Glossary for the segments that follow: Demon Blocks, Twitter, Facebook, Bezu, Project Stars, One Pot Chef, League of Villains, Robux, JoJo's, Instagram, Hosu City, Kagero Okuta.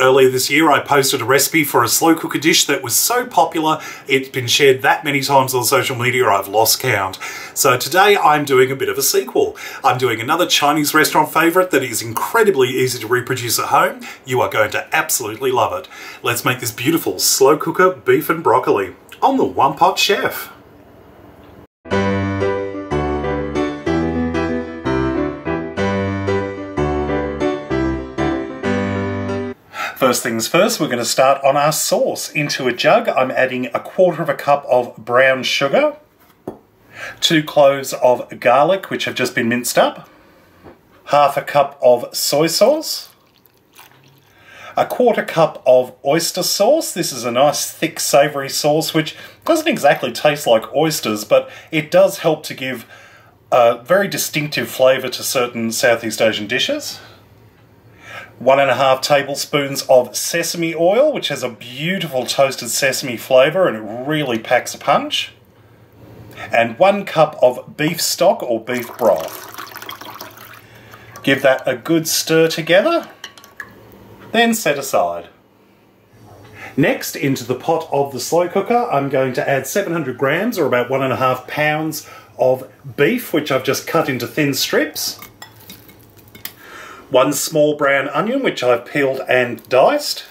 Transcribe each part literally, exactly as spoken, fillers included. earlier this year, I posted a recipe for a slow cooker dish that was so popular, it's been shared that many times on social media, I've lost count. So today I'm doing a bit of a sequel. I'm doing another Chinese restaurant favorite that is incredibly easy to reproduce at home. You are going to absolutely love it. Let's make this beautiful slow cooker beef and broccoli on the One Pot Chef. First things first, we're going to start on our sauce. Into a jug, I'm adding a quarter of a cup of brown sugar, two cloves of garlic, which have just been minced up, half a cup of soy sauce, a quarter cup of oyster sauce. This is a nice thick savoury sauce, which doesn't exactly taste like oysters, but it does help to give a very distinctive flavour to certain Southeast Asian dishes. One and a half tablespoons of sesame oil, which has a beautiful toasted sesame flavour and it really packs a punch. And one cup of beef stock or beef broth. Give that a good stir together, then set aside. Next, into the pot of the slow cooker, I'm going to add seven hundred grams or about one and a half pounds of beef, which I've just cut into thin strips. One small brown onion, which I've peeled and diced.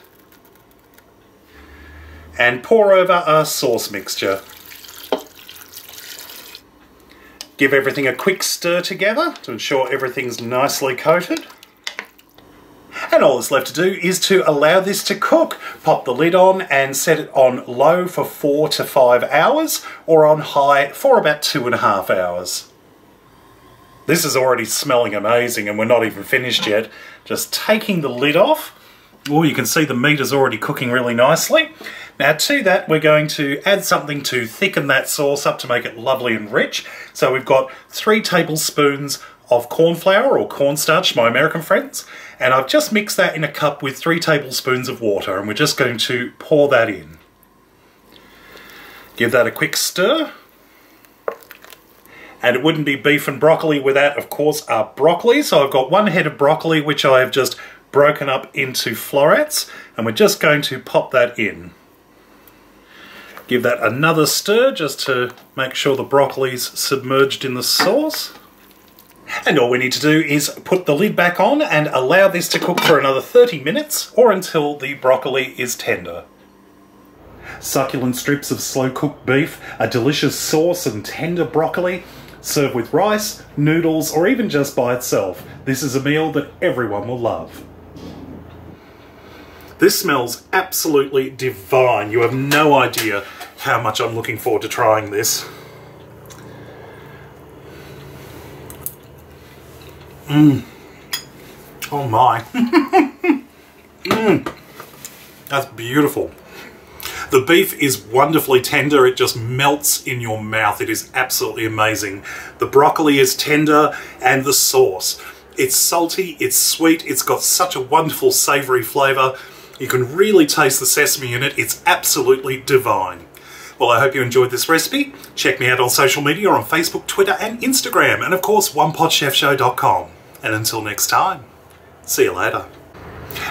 And pour over our sauce mixture. Give everything a quick stir together to ensure everything's nicely coated. And all that's left to do is to allow this to cook. Pop the lid on and set it on low for four to five hours or on high for about two and a half hours. This is already smelling amazing and we're not even finished yet. Just taking the lid off. Oh, you can see the meat is already cooking really nicely. Now to that, we're going to add something to thicken that sauce up to make it lovely and rich. So we've got three tablespoons of corn flour or cornstarch, my American friends. And I've just mixed that in a cup with three tablespoons of water and we're just going to pour that in. Give that a quick stir. And it wouldn't be beef and broccoli without, of course, our broccoli. So I've got one head of broccoli, which I have just broken up into florets. And we're just going to pop that in. Give that another stir just to make sure the broccoli's submerged in the sauce. And all we need to do is put the lid back on and allow this to cook for another thirty minutes or until the broccoli is tender. Succulent strips of slow-cooked beef, a delicious sauce and tender broccoli. Serve with rice, noodles, or even just by itself. This is a meal that everyone will love. This smells absolutely divine. You have no idea how much I'm looking forward to trying this. Mmm. Oh my. Mmm. That's beautiful. The beef is wonderfully tender, it just melts in your mouth. It is absolutely amazing. The broccoli is tender and the sauce. It's salty, it's sweet, it's got such a wonderful savoury flavour. You can really taste the sesame in it, it's absolutely divine. Well, I hope you enjoyed this recipe. Check me out on social media on Facebook, Twitter and Instagram and of course one pot chef show dot com. And until next time, see you later.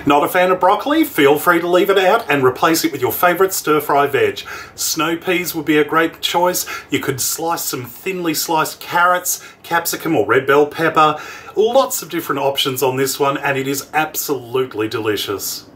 Not a fan of broccoli? Feel free to leave it out and replace it with your favourite stir-fry veg. Snow peas would be a great choice. You could slice some thinly sliced carrots, capsicum or red bell pepper. Lots of different options on this one and it is absolutely delicious.